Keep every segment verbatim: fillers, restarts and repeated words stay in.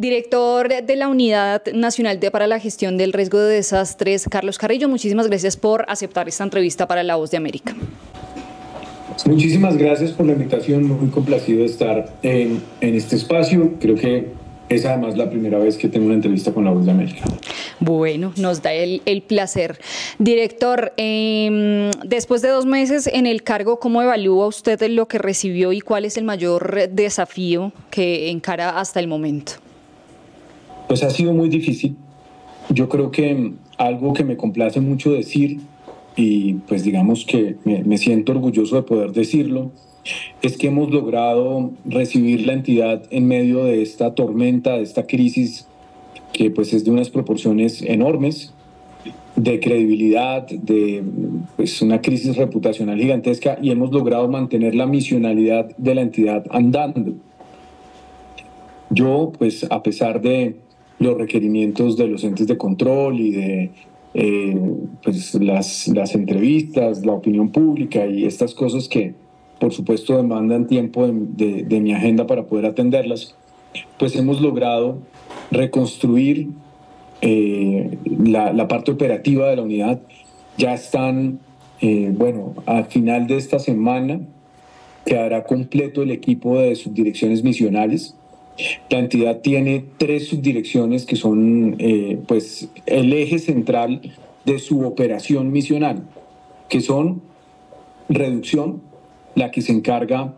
Director de la Unidad Nacional para la Gestión del Riesgo de Desastres, Carlos Carrillo, muchísimas gracias por aceptar esta entrevista para La Voz de América. Muchísimas gracias por la invitación, muy complacido de estar en, en este espacio. Creo que es además la primera vez que tengo una entrevista con La Voz de América. Bueno, nos da el, el placer. Director, eh, después de dos meses en el cargo, ¿cómo evalúa usted lo que recibió y cuál es el mayor desafío que encara hasta el momento? Pues ha sido muy difícil. Yo creo que algo que me complace mucho decir, y pues digamos que me, me siento orgulloso de poder decirlo, es que hemos logrado recibir la entidad en medio de esta tormenta, de esta crisis que pues es de unas proporciones enormes, de credibilidad, de pues una crisis reputacional gigantesca, y hemos logrado mantener la misionalidad de la entidad andando. Yo, pues a pesar de los requerimientos de los entes de control y de eh, pues, las, las entrevistas, la opinión pública y estas cosas que por supuesto demandan tiempo de, de, de mi agenda para poder atenderlas, pues hemos logrado reconstruir eh, la, la parte operativa de la unidad. Ya están, eh, bueno, al final de esta semana quedará completo el equipo de subdirecciones misionales. La entidad tiene tres subdirecciones que son eh, pues, el eje central de su operación misional, que son reducción, la que se encarga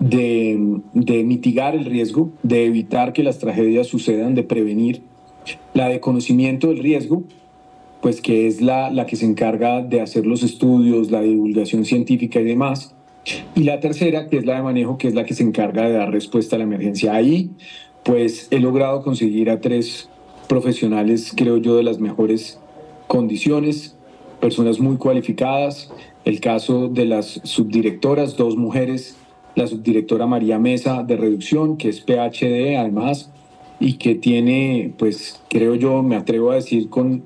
de, de mitigar el riesgo, de evitar que las tragedias sucedan, de prevenir; la de conocimiento del riesgo, pues que es la, la que se encarga de hacer los estudios, la divulgación científica y demás; y la tercera, que es la de manejo, que es la que se encarga de dar respuesta a la emergencia. Ahí pues he logrado conseguir a tres profesionales, creo yo, de las mejores condiciones, personas muy cualificadas. El caso de las subdirectoras, dos mujeres, la subdirectora María Mesa de reducción, que es P H D además, y que tiene, pues creo yo, me atrevo a decir con,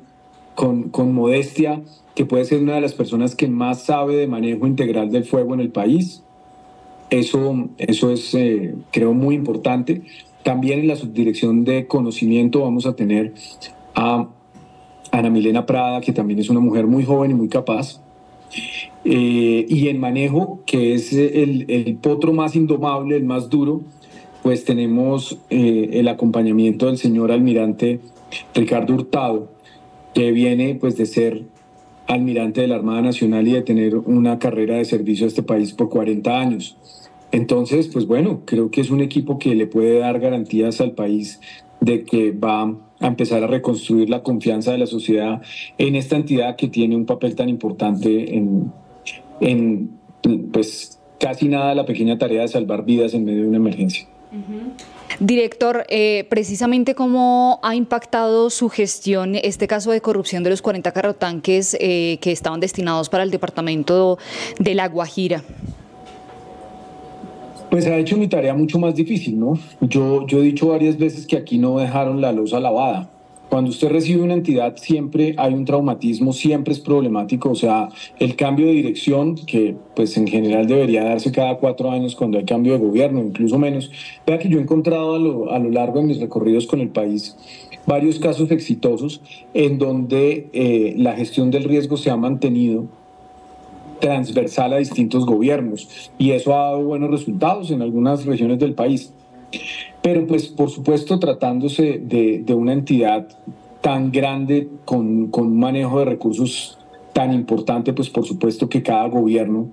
con, con modestia, que puede ser una de las personas que más sabe de manejo integral del fuego en el país. Eso, eso es, eh, creo, muy importante. También en la subdirección de conocimiento vamos a tener a Ana Milena Prada, que también es una mujer muy joven y muy capaz. Eh, y en manejo, que es el, el potro más indomable, el más duro, pues tenemos eh, el acompañamiento del señor almirante Ricardo Hurtado, que viene pues de ser almirante de la Armada Nacional y de tener una carrera de servicio a este país por cuarenta años. Entonces, pues bueno, creo que es un equipo que le puede dar garantías al país de que va a empezar a reconstruir la confianza de la sociedad en esta entidad que tiene un papel tan importante en, en pues, casi nada la pequeña tarea de salvar vidas en medio de una emergencia. Uh-huh. Director, eh, precisamente cómo ha impactado su gestión este caso de corrupción de los cuarenta carrotanques eh, que estaban destinados para el departamento de La Guajira. Pues ha hecho mi tarea mucho más difícil, ¿no? Yo, yo he dicho varias veces que aquí no dejaron la losa lavada. Cuando usted recibe una entidad siempre hay un traumatismo, siempre es problemático. O sea, el cambio de dirección, que pues en general debería darse cada cuatro años cuando hay cambio de gobierno, incluso menos. Vea que yo he encontrado a lo, a lo largo de mis recorridos con el país varios casos exitosos en donde eh, la gestión del riesgo se ha mantenido transversal a distintos gobiernos, y eso ha dado buenos resultados en algunas regiones del país. Pero pues por supuesto, tratándose de, de una entidad tan grande con, con un manejo de recursos tan importante, pues por supuesto que cada gobierno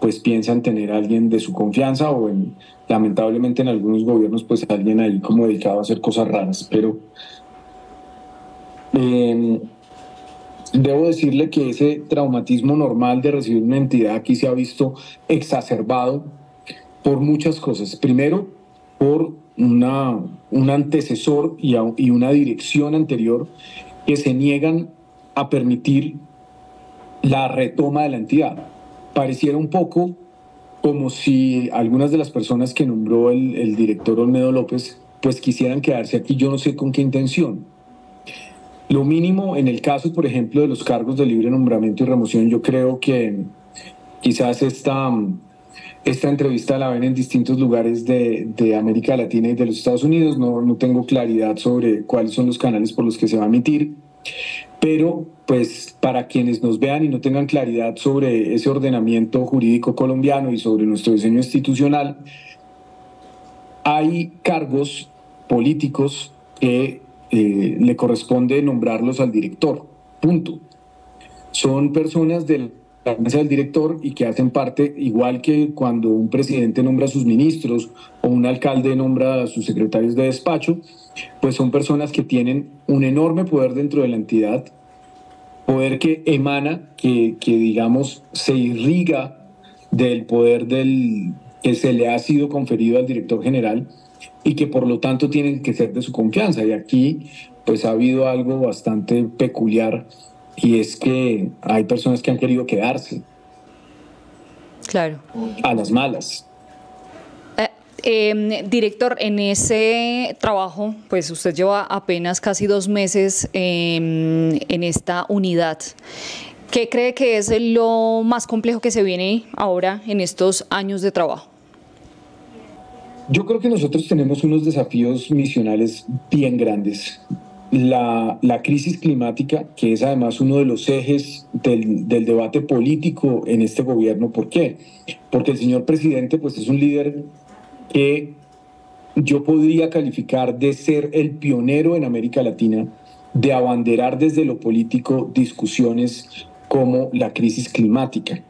pues piensa en tener a alguien de su confianza, o en, lamentablemente en algunos gobiernos pues alguien ahí como dedicado a hacer cosas raras. Pero eh, debo decirle que ese traumatismo normal de recibir una entidad aquí se ha visto exacerbado por muchas cosas. Primero, por una, un antecesor y, a, y una dirección anterior que se niegan a permitir la retoma de la entidad. Pareciera un poco como si algunas de las personas que nombró el, el director Olmedo López pues quisieran quedarse aquí, yo no sé con qué intención. Lo mínimo en el caso, por ejemplo, de los cargos de libre nombramiento y remoción, yo creo que quizás esta, Esta entrevista la ven en distintos lugares de, de América Latina y de los Estados Unidos. No, no tengo claridad sobre cuáles son los canales por los que se va a emitir, pero pues para quienes nos vean y no tengan claridad sobre ese ordenamiento jurídico colombiano y sobre nuestro diseño institucional, hay cargos políticos que eh, le corresponde nombrarlos al director, punto. Son personas del la mesa del director y que hacen parte, igual que cuando un presidente nombra a sus ministros o un alcalde nombra a sus secretarios de despacho, pues son personas que tienen un enorme poder dentro de la entidad, poder que emana, que, que digamos se irriga del poder del, que se le ha sido conferido al director general y que por lo tanto tienen que ser de su confianza. Y aquí pues ha habido algo bastante peculiar, y es que hay personas que han querido quedarse. Claro. A las malas. Eh, eh, director, en ese trabajo, pues usted lleva apenas casi dos meses eh, en esta unidad. ¿Qué cree que es lo más complejo que se viene ahora en estos años de trabajo? Yo creo que nosotros tenemos unos desafíos misionales bien grandes. La, la crisis climática, que es además uno de los ejes del, del debate político en este gobierno. ¿Por qué? Porque el señor presidente pues, es un líder que yo podría calificar de ser el pionero en América Latina, de abanderar desde lo político discusiones como la crisis climática.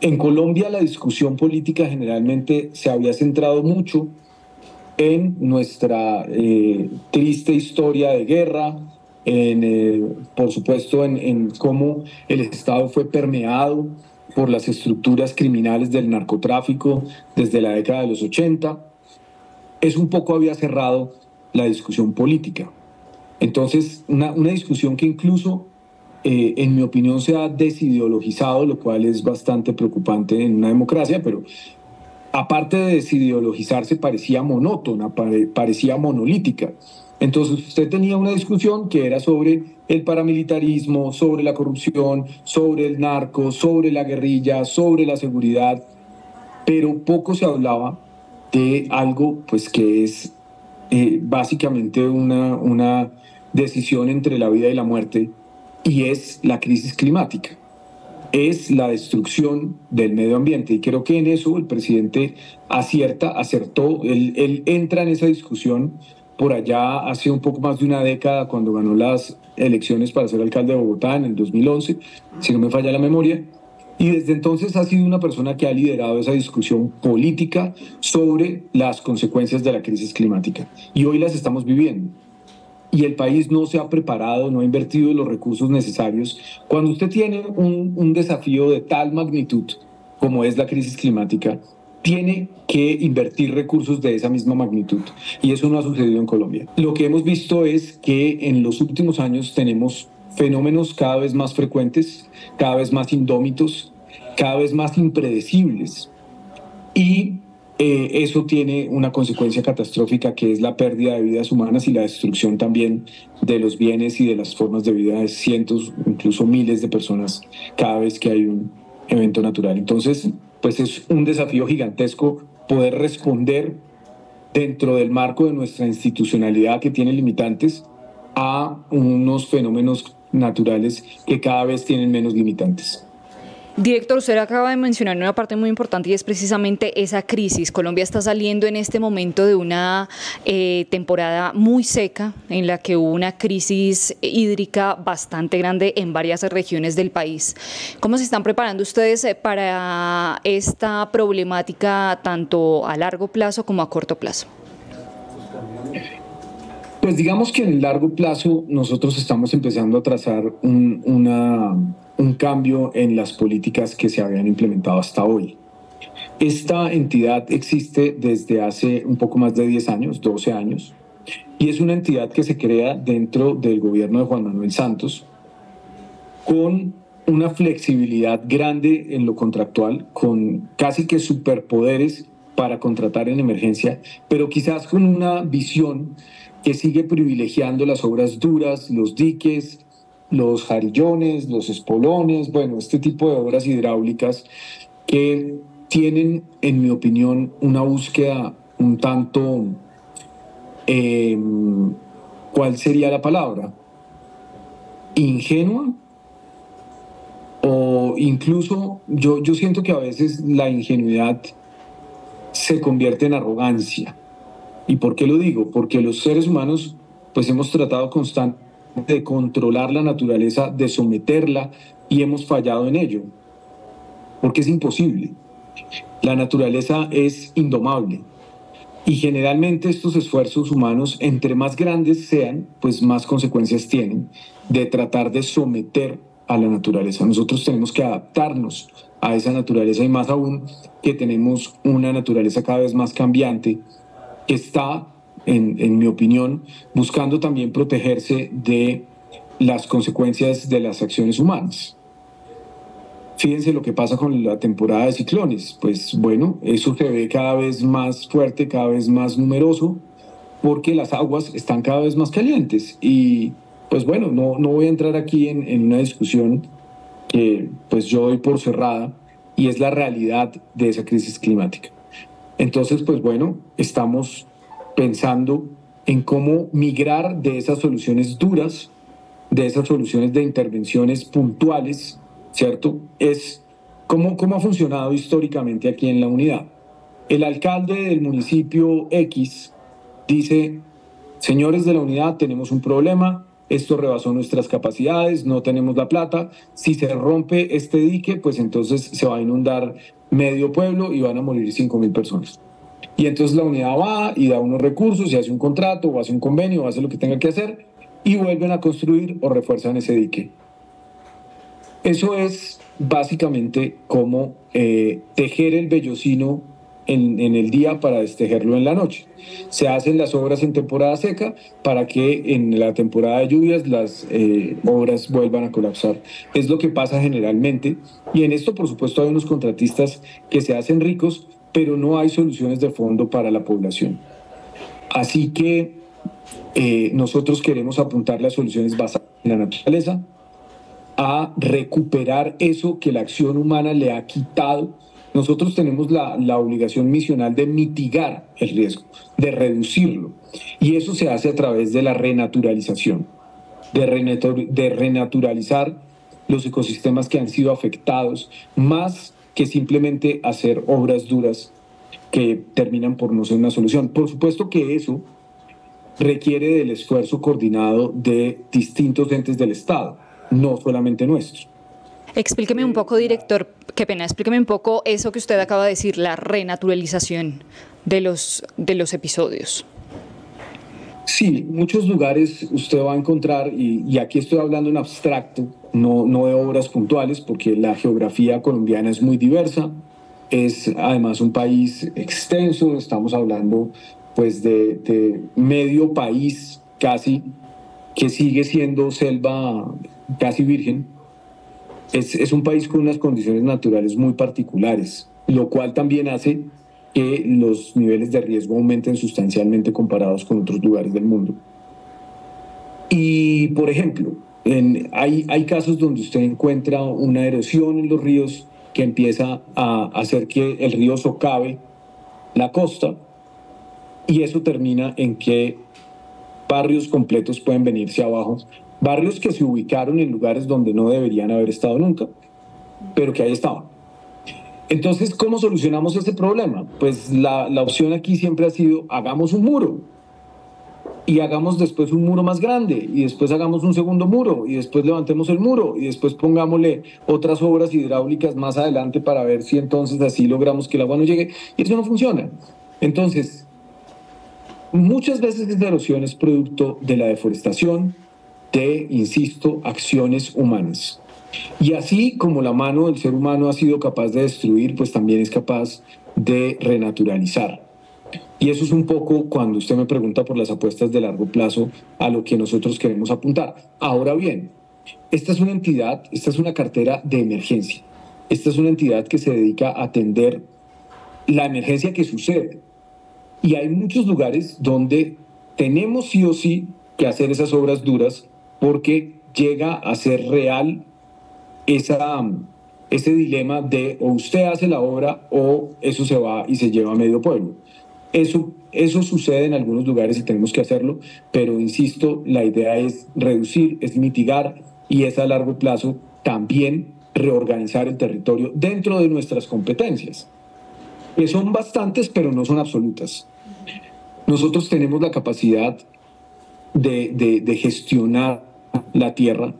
En Colombia la discusión política generalmente se había centrado mucho en nuestra eh, triste historia de guerra, en, eh, por supuesto en, en cómo el Estado fue permeado por las estructuras criminales del narcotráfico desde la década de los ochenta. Eso un poco había cerrado la discusión política. Entonces, una, una discusión que incluso, eh, en mi opinión, se ha desideologizado, lo cual es bastante preocupante en una democracia, pero aparte de desideologizarse, parecía monótona, parecía monolítica. Entonces usted tenía una discusión que era sobre el paramilitarismo, sobre la corrupción, sobre el narco, sobre la guerrilla, sobre la seguridad, pero poco se hablaba de algo pues, que es eh, básicamente una, una decisión entre la vida y la muerte, y es la crisis climática. Es la destrucción del medio ambiente, y creo que en eso el presidente acierta, acertó, él, él entra en esa discusión por allá hace un poco más de una década cuando ganó las elecciones para ser alcalde de Bogotá en el dos mil once, si no me falla la memoria, y desde entonces ha sido una persona que ha liderado esa discusión política sobre las consecuencias de la crisis climática, y hoy las estamos viviendo. Y el país no se ha preparado, no ha invertido los recursos necesarios. Cuando usted tiene un, un desafío de tal magnitud como es la crisis climática, tiene que invertir recursos de esa misma magnitud. Y eso no ha sucedido en Colombia. Lo que hemos visto es que en los últimos años tenemos fenómenos cada vez más frecuentes, cada vez más indómitos, cada vez más impredecibles. Y Eh, eso tiene una consecuencia catastrófica, que es la pérdida de vidas humanas y la destrucción también de los bienes y de las formas de vida de cientos, incluso miles de personas cada vez que hay un evento natural. Entonces, pues es un desafío gigantesco poder responder dentro del marco de nuestra institucionalidad, que tiene limitantes, a unos fenómenos naturales que cada vez tienen menos limitantes. Director, usted acaba de mencionar una parte muy importante, y es precisamente esa crisis. Colombia está saliendo en este momento de una eh, temporada muy seca, en la que hubo una crisis hídrica bastante grande en varias regiones del país. ¿Cómo se están preparando ustedes para esta problemática tanto a largo plazo como a corto plazo? Pues digamos que en el largo plazo nosotros estamos empezando a trazar un, una... un cambio en las políticas que se habían implementado hasta hoy. Esta entidad existe desde hace un poco más de diez años, doce años, y es una entidad que se crea dentro del gobierno de Juan Manuel Santos con una flexibilidad grande en lo contractual, con casi que superpoderes para contratar en emergencia, pero quizás con una visión que sigue privilegiando las obras duras, los diques, los jarillones, los espolones, bueno, este tipo de obras hidráulicas que tienen, en mi opinión, una búsqueda un tanto, eh, ¿cuál sería la palabra? ¿Ingenua? O incluso, yo, yo siento que a veces la ingenuidad se convierte en arrogancia. ¿Y por qué lo digo? Porque los seres humanos pues hemos tratado constantemente de controlar la naturaleza, de someterla, y hemos fallado en ello, porque es imposible. La naturaleza es indomable y generalmente estos esfuerzos humanos, entre más grandes sean, pues más consecuencias tienen de tratar de someter a la naturaleza. Nosotros tenemos que adaptarnos a esa naturaleza, y más aún que tenemos una naturaleza cada vez más cambiante que está, en, en mi opinión, buscando también protegerse de las consecuencias de las acciones humanas. Fíjense lo que pasa con la temporada de ciclones. Pues bueno, eso se ve cada vez más fuerte, cada vez más numeroso, porque las aguas están cada vez más calientes. Y pues bueno, no, no voy a entrar aquí en, en una discusión que pues yo doy por cerrada, y es la realidad de esa crisis climática. Entonces, pues bueno, estamos pensando en cómo migrar de esas soluciones duras, de esas soluciones de intervenciones puntuales, ¿cierto? Es cómo, cómo ha funcionado históricamente aquí en la unidad. El alcalde del municipio X dice: señores de la unidad, tenemos un problema, esto rebasó nuestras capacidades, no tenemos la plata, si se rompe este dique, pues entonces se va a inundar medio pueblo y van a morir cinco mil personas. Y entonces la unidad va y da unos recursos y hace un contrato o hace un convenio o hace lo que tenga que hacer y vuelven a construir o refuerzan ese dique. Eso es básicamente como eh, tejer el vellocino en, en el día para destejerlo en la noche. Se hacen las obras en temporada seca para que en la temporada de lluvias las eh, obras vuelvan a colapsar. Es lo que pasa generalmente, y en esto por supuesto hay unos contratistas que se hacen ricos, pero no hay soluciones de fondo para la población. Así que eh, nosotros queremos apuntar las soluciones basadas en la naturaleza, a recuperar eso que la acción humana le ha quitado. Nosotros tenemos la, la obligación misional de mitigar el riesgo, de reducirlo, y eso se hace a través de la renaturalización, de, renatur- de renaturalizar los ecosistemas que han sido afectados, más que simplemente hacer obras duras que terminan por no ser una solución. Por supuesto que eso requiere del esfuerzo coordinado de distintos entes del Estado, no solamente nuestro. Explíqueme un poco, director, qué pena, explíqueme un poco eso que usted acaba de decir, la renaturalización de los, de los episodios. Sí, muchos lugares usted va a encontrar, y, y aquí estoy hablando en abstracto, no, no de obras puntuales, porque la geografía colombiana es muy diversa, es además un país extenso, estamos hablando pues de, de medio país casi, que sigue siendo selva casi virgen. Es, es un país con unas condiciones naturales muy particulares, lo cual también hace que los niveles de riesgo aumenten sustancialmente comparados con otros lugares del mundo. Y, por ejemplo, en, hay, hay casos donde usted encuentra una erosión en los ríos que empieza a hacer que el río socave la costa, y eso termina en que barrios completos pueden venirse abajo, barrios que se ubicaron en lugares donde no deberían haber estado nunca, pero que ahí estaban. Entonces, ¿cómo solucionamos este problema? Pues la, la opción aquí siempre ha sido: hagamos un muro, y hagamos después un muro más grande, y después hagamos un segundo muro, y después levantemos el muro, y después pongámosle otras obras hidráulicas más adelante para ver si entonces así logramos que el agua no llegue. Y eso no funciona. Entonces, muchas veces esta erosión es producto de la deforestación, de, insisto, acciones humanas. Y así como la mano del ser humano ha sido capaz de destruir, pues también es capaz de renaturalizar. Y eso es un poco, cuando usted me pregunta por las apuestas de largo plazo, a lo que nosotros queremos apuntar. Ahora bien, esta es una entidad, esta es una cartera de emergencia. Esta es una entidad que se dedica a atender la emergencia que sucede. Y hay muchos lugares donde tenemos sí o sí que hacer esas obras duras, porque llega a ser real esa, este dilema de o usted hace la obra o eso se va y se lleva a medio pueblo. Eso, eso sucede en algunos lugares y tenemos que hacerlo, pero insisto, la idea es reducir, es mitigar y es a largo plazo también reorganizar el territorio dentro de nuestras competencias, que son bastantes pero no son absolutas. Nosotros tenemos la capacidad de, de, de gestionar la tierra,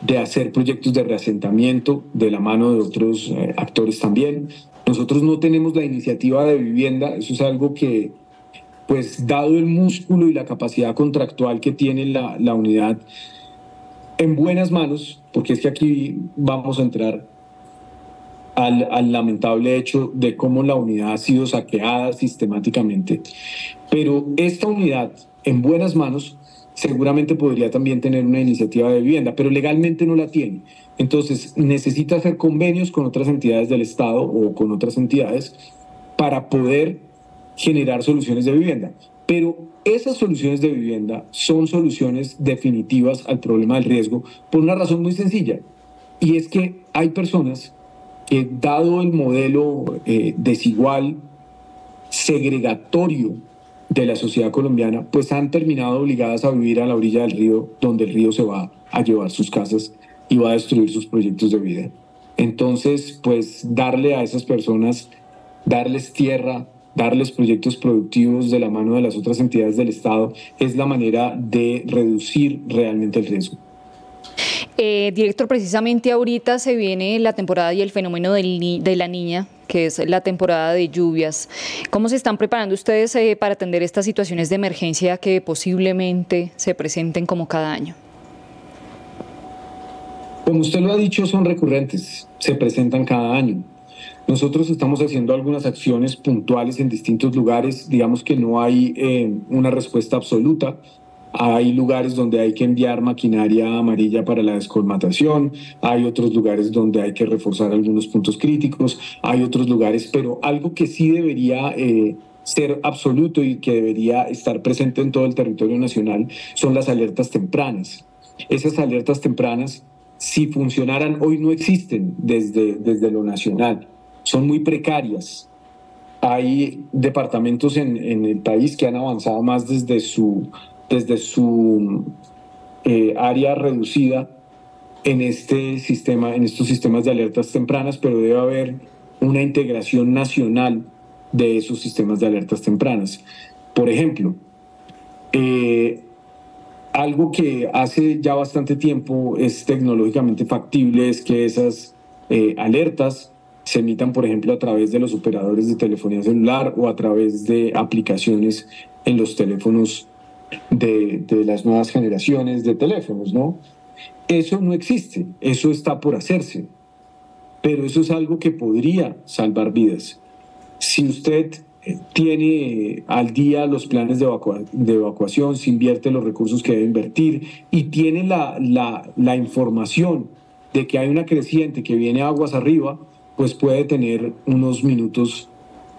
de hacer proyectos de reasentamiento de la mano de otros eh, actores también. Nosotros no tenemos la iniciativa de vivienda, eso es algo que, pues dado el músculo y la capacidad contractual que tiene la, la unidad, en buenas manos, porque es que aquí vamos a entrar al, al lamentable hecho de cómo la unidad ha sido saqueada sistemáticamente. Pero esta unidad, en buenas manos, seguramente podría también tener una iniciativa de vivienda, pero legalmente no la tiene. Entonces necesita hacer convenios con otras entidades del Estado o con otras entidades para poder generar soluciones de vivienda. Pero esas soluciones de vivienda son soluciones definitivas al problema del riesgo por una razón muy sencilla, y es que hay personas que, dado el modelo eh, desigual, segregatorio de la sociedad colombiana, pues han terminado obligadas a vivir a la orilla del río, donde el río se va a llevar sus casas y va a destruir sus proyectos de vida. Entonces, pues darle a esas personas, darles tierra, darles proyectos productivos de la mano de las otras entidades del Estado es la manera de reducir realmente el riesgo. Eh, director, precisamente ahorita se viene la temporada y el fenómeno del ni- de la niña, que es la temporada de lluvias. ¿Cómo se están preparando ustedes eh, para atender estas situaciones de emergencia que posiblemente se presenten como cada año? Como usted lo ha dicho, son recurrentes, se presentan cada año. Nosotros estamos haciendo algunas acciones puntuales en distintos lugares, digamos que no hay eh, una respuesta absoluta. Hay lugares donde hay que enviar maquinaria amarilla para la descolmatación, hay otros lugares donde hay que reforzar algunos puntos críticos, hay otros lugares, pero algo que sí debería eh, ser absoluto y que debería estar presente en todo el territorio nacional son las alertas tempranas. Esas alertas tempranas, si funcionaran, hoy no existen desde, desde lo nacional, son muy precarias. Hay departamentos en, en el país que han avanzado más desde su... desde su eh, área reducida en, este sistema, en estos sistemas de alertas tempranas, pero debe haber una integración nacional de esos sistemas de alertas tempranas. Por ejemplo, eh, algo que hace ya bastante tiempo es tecnológicamente factible es que esas eh, alertas se emitan, por ejemplo, a través de los operadores de telefonía celular o a través de aplicaciones en los teléfonos De, de las nuevas generaciones de teléfonos, ¿no? Eso no existe, eso está por hacerse, pero eso es algo que podría salvar vidas. Si usted tiene al día los planes de, evacua- de evacuación, si invierte los recursos que debe invertir y tiene la, la, la información de que hay una creciente que viene aguas arriba, pues puede tener unos minutos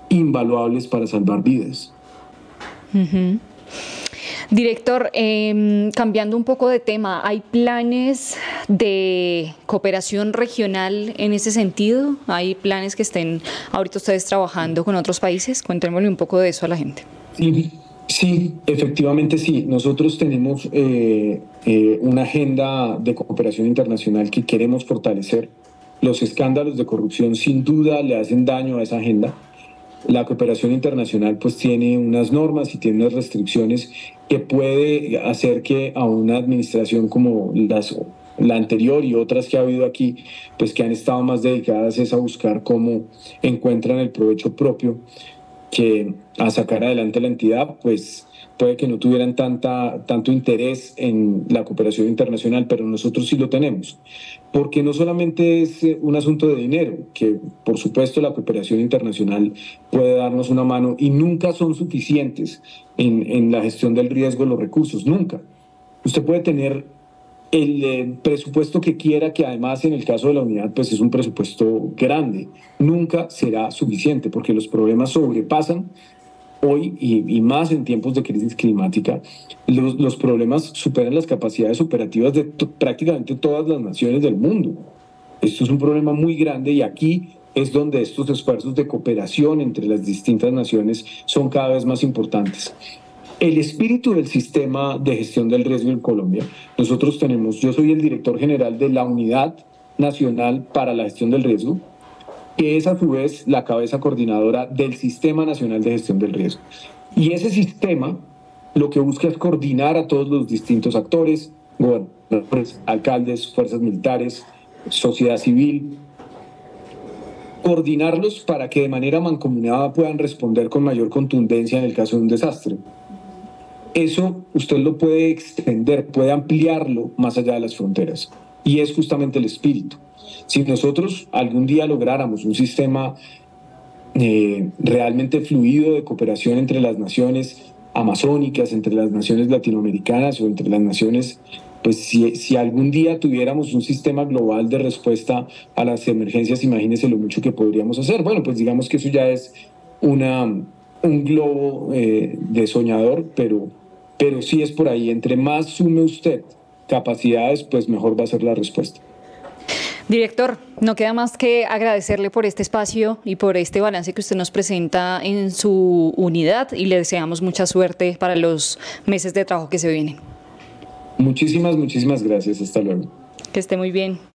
invaluables para salvar vidas. Uh-huh. Director, eh, cambiando un poco de tema, ¿hay planes de cooperación regional en ese sentido? ¿Hay planes que estén ahorita ustedes trabajando con otros países? Cuéntenme un poco de eso a la gente. Sí, sí, efectivamente sí. Nosotros tenemos eh, eh, una agenda de cooperación internacional que queremos fortalecer. Los escándalos de corrupción sin duda le hacen daño a esa agenda. La cooperación internacional pues tiene unas normas y tiene unas restricciones que puede hacer que a una administración como las, la anterior y otras que ha habido aquí, pues que han estado más dedicadas es a buscar cómo encuentran el provecho propio que a sacar adelante la entidad, pues puede que no tuvieran tanta, tanto interés en la cooperación internacional, pero nosotros sí lo tenemos. Porque no solamente es un asunto de dinero, que por supuesto la cooperación internacional puede darnos una mano y nunca son suficientes en, en la gestión del riesgo los recursos, nunca. Usted puede tener el eh, presupuesto que quiera, que además en el caso de la unidad pues es un presupuesto grande, nunca será suficiente porque los problemas sobrepasan hoy y, y más en tiempos de crisis climática. Los, los problemas superan las capacidades operativas de prácticamente todas las naciones del mundo. Esto es un problema muy grande y aquí es donde estos esfuerzos de cooperación entre las distintas naciones son cada vez más importantes. El espíritu del sistema de gestión del riesgo en Colombia, nosotros tenemos, yo soy el director general de la Unidad Nacional para la Gestión del Riesgo, que es a su vez la cabeza coordinadora del Sistema Nacional de Gestión del Riesgo. Y ese sistema lo que busca es coordinar a todos los distintos actores, gobernadores, alcaldes, fuerzas militares, sociedad civil, coordinarlos para que de manera mancomunada puedan responder con mayor contundencia en el caso de un desastre. Eso usted lo puede extender, puede ampliarlo más allá de las fronteras. Y es justamente el espíritu. Si nosotros algún día lográramos un sistema eh, realmente fluido de cooperación entre las naciones amazónicas, entre las naciones latinoamericanas o entre las naciones, pues si, si algún día tuviéramos un sistema global de respuesta a las emergencias, imagínense lo mucho que podríamos hacer. Bueno, pues digamos que eso ya es una, un globo eh, de soñador, pero, pero sí es por ahí. Entre más sume usted capacidades, pues mejor va a ser la respuesta. Director, no queda más que agradecerle por este espacio y por este balance que usted nos presenta en su unidad y le deseamos mucha suerte para los meses de trabajo que se vienen. Muchísimas, muchísimas gracias. Hasta luego. Que esté muy bien.